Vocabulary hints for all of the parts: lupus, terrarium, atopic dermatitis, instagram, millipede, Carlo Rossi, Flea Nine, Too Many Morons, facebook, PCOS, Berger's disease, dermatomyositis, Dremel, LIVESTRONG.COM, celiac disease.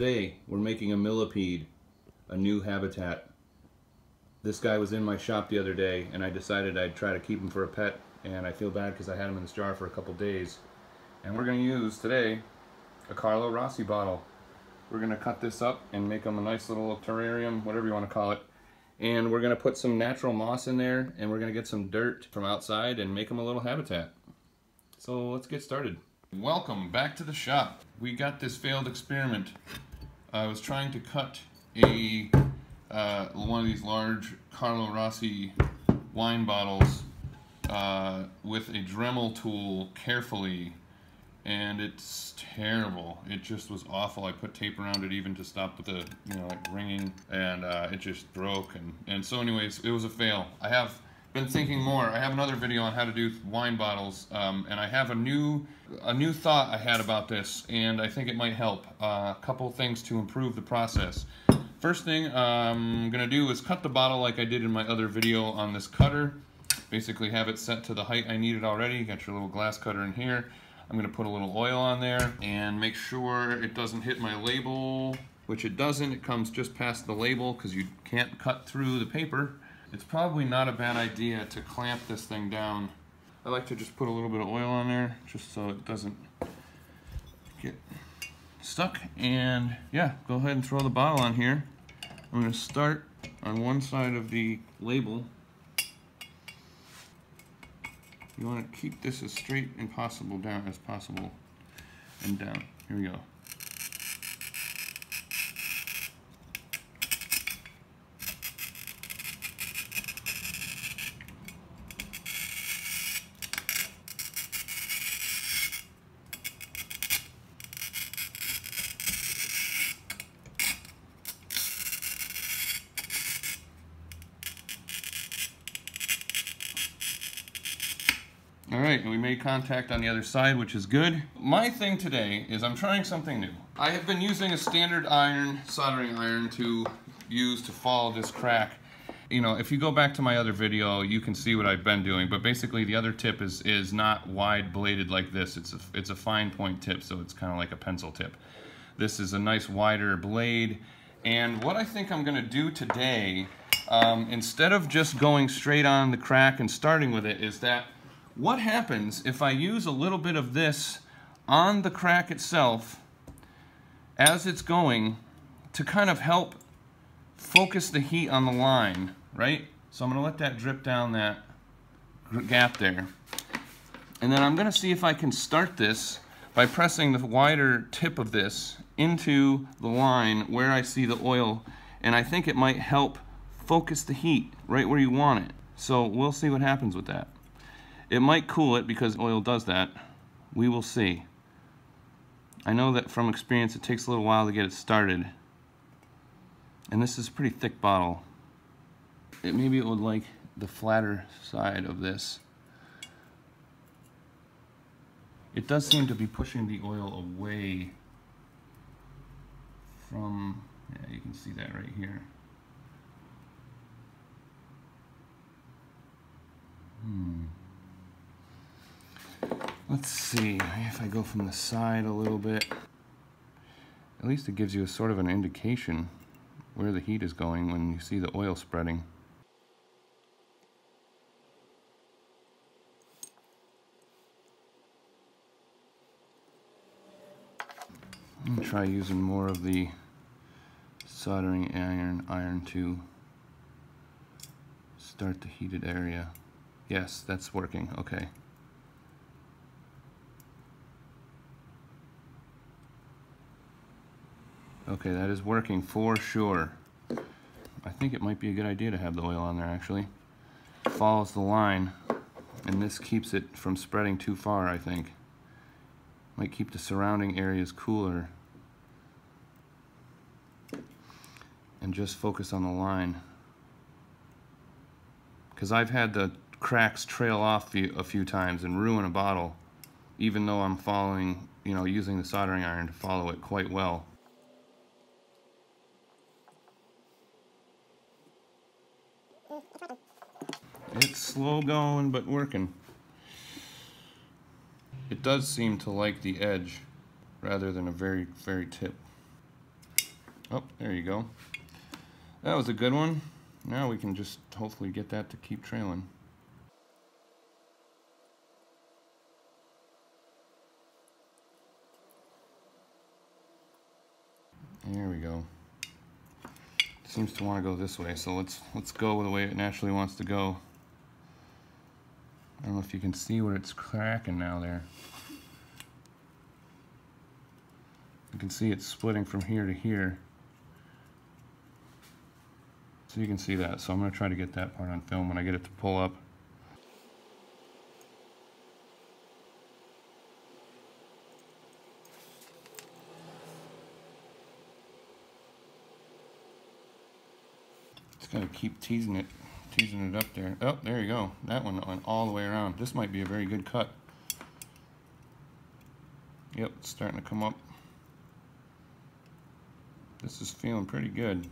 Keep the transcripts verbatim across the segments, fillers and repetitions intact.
today we're making a millipede a new habitat. This guy was in my shop the other day and I decided I'd try to keep him for a pet, and I feel bad because I had him in this jar for a couple days. And we're going to use today a Carlo Rossi bottle. We're going to cut this up and make them a nice little terrarium, whatever you want to call it. And we're going to put some natural moss in there, and we're going to get some dirt from outside and make them a little habitat. So let's get started. Welcome back to the shop. We got this failed experiment. I was trying to cut a uh, one of these large Carlo Rossi wine bottles uh, with a Dremel tool carefully, and it's terrible. It just was awful. I put tape around it even to stop the, you know, like ringing, and uh, it just broke. And, and so anyways, it was a fail. I have been thinking more. I have another video on how to do wine bottles, um, and I have a new a new thought I had about this, and I think it might help. Uh, a couple things to improve the process. First thing um, I'm gonna do is cut the bottle like I did in my other video on this cutter. Basically have it set to the height I needed already. You got your little glass cutter in here. I'm gonna put a little oil on there and make sure it doesn't hit my label, which it doesn't. It comes just past the label because you can't cut through the paper. It's probably not a bad idea to clamp this thing down. I like to just put a little bit of oil on there just so it doesn't get stuck. And yeah, go ahead and throw the bottle on here. I'm gonna start on one side of the label. You wanna keep this as straight and possible down as possible and down. Here we go. All right, and we made contact on the other side, which is good. My thing today is I'm trying something new. I have been using a standard iron, soldering iron, to use to follow this crack. You know, if you go back to my other video, you can see what I've been doing, but basically the other tip is is not wide bladed like this. It's a, it's a fine point tip, so it's kind of like a pencil tip. This is a nice wider blade, and what I think I'm gonna do today, um, instead of just going straight on the crack and starting with it, is that what happens if I use a little bit of this on the crack itself as it's going to kind of help focus the heat on the line, right? So I'm going to let that drip down that gap there. And then I'm going to see if I can start this by pressing the wider tip of this into the line where I see the oil. And I think it might help focus the heat right where you want it. So we'll see what happens with that. It might cool it because oil does that. We will see. I know that from experience it takes a little while to get it started. And this is a pretty thick bottle. It, maybe it would like the flatter side of this. It does seem to be pushing the oil away from, yeah, you can see that right here. Hmm. Let's see if I go from the side a little bit. At least it gives you a sort of an indication where the heat is going when you see the oil spreading. I'm gonna try using more of the soldering iron, iron to start the heated area. Yes, that's working, okay. Okay, that is working for sure. I think it might be a good idea to have the oil on there, actually. It follows the line, and this keeps it from spreading too far, I think. Might keep the surrounding areas cooler. And just focus on the line. Because I've had the cracks trail off a few times and ruin a bottle, even though I'm following, you know, using the soldering iron to follow it quite well. It's slow going, but working. It does seem to like the edge rather than a very, very tip. Oh, there you go. That was a good one. Now we can just hopefully get that to keep trailing. There we go. It seems to want to go this way, so let's let's go the way it naturally wants to go. I don't know if you can see where it's cracking now there. You can see it's splitting from here to here. So you can see that. So I'm going to try to get that part on film when I get it to pull up. Just got to keep teasing it. Teasing it up there. Oh, there you go. That one went all the way around. This might be a very good cut. Yep, it's starting to come up. This is feeling pretty good.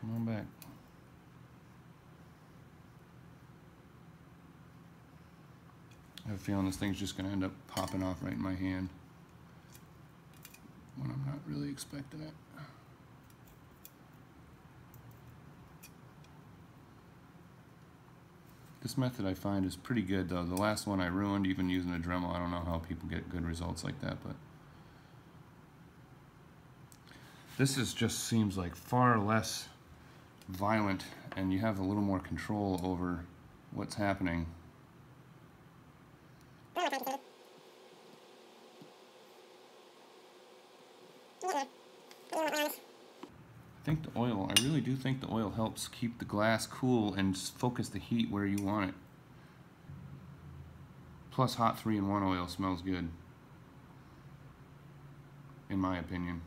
Come on back. I have a feeling this thing's just going to end up popping off right in my hand when I'm not really expecting it. This method I find is pretty good though. The last one I ruined even using a Dremel. I don't know how people get good results like that, but this is just seems like far less violent and you have a little more control over what's happening. I think the oil, I really do think the oil helps keep the glass cool and focus the heat where you want it. Plus hot three in one oil smells good, in my opinion.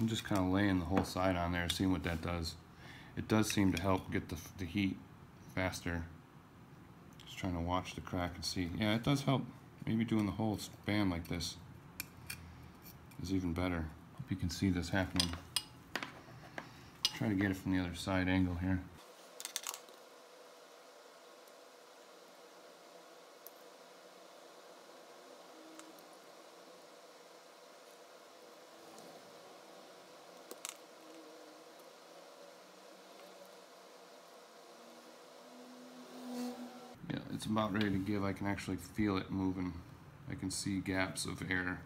I'm just kind of laying the whole side on there, seeing what that does. It does seem to help get the, the heat faster. Just trying to watch the crack and see. Yeah, it does help. Maybe doing the whole span like this is even better. Hope you can see this happening. Try to get it from the other side angle here. It's about ready to give. I can actually feel it moving. I can see gaps of air.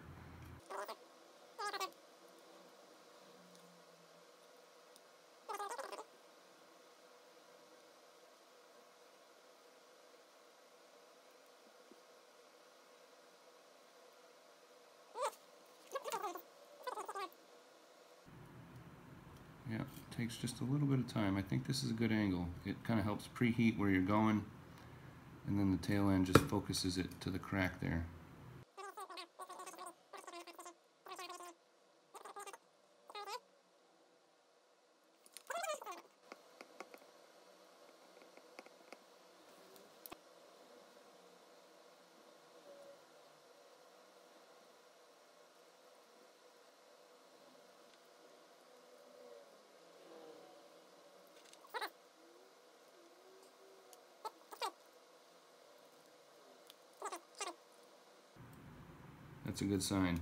Yeah, it takes just a little bit of time. I think this is a good angle. It kind of helps preheat where you're going. And then the tail end just focuses it to the crack there. That's a good sign.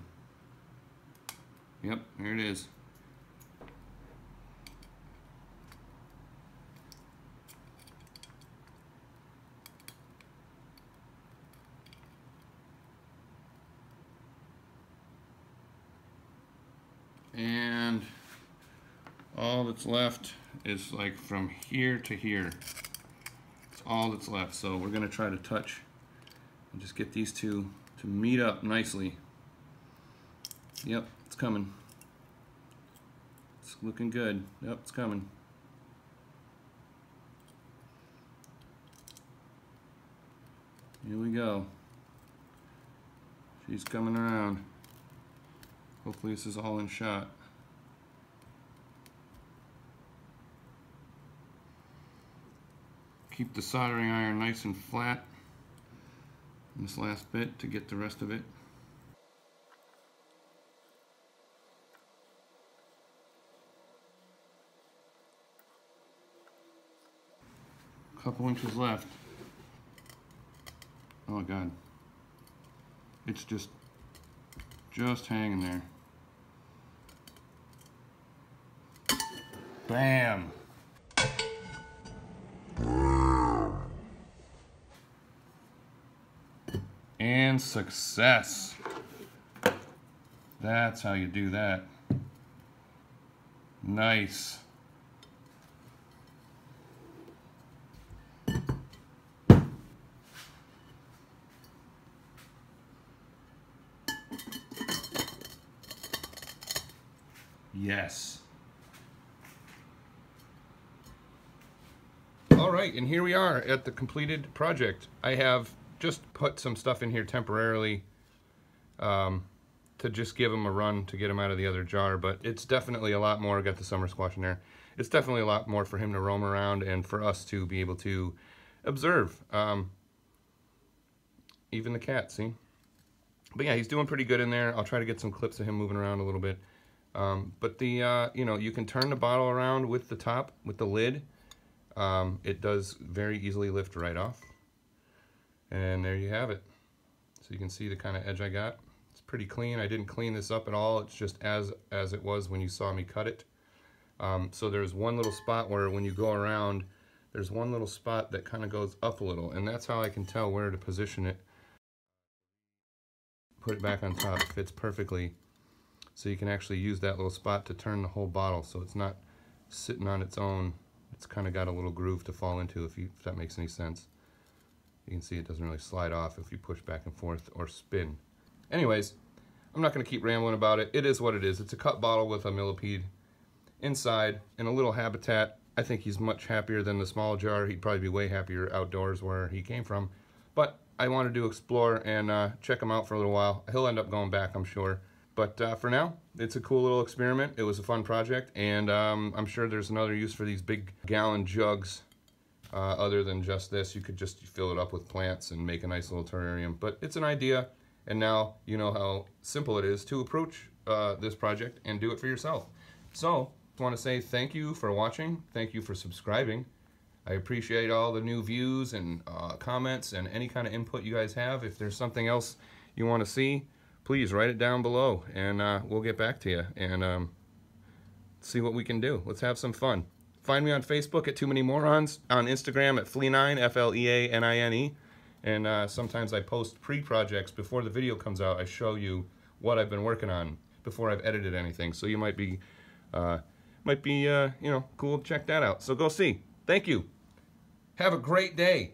Yep, there it is. And all that's left is like from here to here. It's all that's left. So we're gonna try to touch and just get these two to meet up nicely. Yep, it's coming. It's looking good. Yep, it's coming. Here we go. She's coming around. Hopefully this is all in shot. Keep the soldering iron nice and flat in this last bit to get the rest of it. A couple inches left. Oh God, it's just just hanging there. Bam. And success. That's how you do that. Nice. Yes. All right, and here we are at the completed project. I have just put some stuff in here temporarily um, to just give them a run to get them out of the other jar, but it's definitely a lot more. I got the summer squash in there. It's definitely a lot more for him to roam around and for us to be able to observe. Um, even the cat, see? But yeah, he's doing pretty good in there. I'll try to get some clips of him moving around a little bit. Um, but the, uh, you know, you can turn the bottle around with the top, with the lid. Um, it does very easily lift right off. And there you have it. So you can see the kind of edge I got. It's pretty clean. I didn't clean this up at all. It's just as as it was when you saw me cut it. Um, so there's one little spot where when you go around, there's one little spot that kind of goes up a little, and that's how I can tell where to position it. Put it back on top. It fits perfectly. So you can actually use that little spot to turn the whole bottle, so it's not sitting on its own. It's kind of got a little groove to fall into, if, you, if that makes any sense. You can see it doesn't really slide off if you push back and forth or spin. Anyways, I'm not going to keep rambling about it. It is what it is. It's a cut bottle with a millipede inside and a little habitat. I think he's much happier than the small jar. He'd probably be way happier outdoors where he came from. But I wanted to explore and uh, check him out for a little while. He'll end up going back, I'm sure. But uh, for now, it's a cool little experiment. It was a fun project, and um, I'm sure there's another use for these big gallon jugs. Uh, other than just this, you could just fill it up with plants and make a nice little terrarium. But it's an idea, and now you know how simple it is to approach uh, this project and do it for yourself. So, I want to say thank you for watching. Thank you for subscribing. I appreciate all the new views and uh, comments and any kind of input you guys have. If there's something else you want to see, please write it down below, and uh, we'll get back to you and um, see what we can do. Let's have some fun. Find me on Facebook at Too Many Morons, on Instagram at Flea Nine, F L E A N I N E. And uh, sometimes I post pre-projects. Before the video comes out, I show you what I've been working on before I've edited anything. So you might be, uh, might be uh, you know, cool to check that out. So go see. Thank you. Have a great day.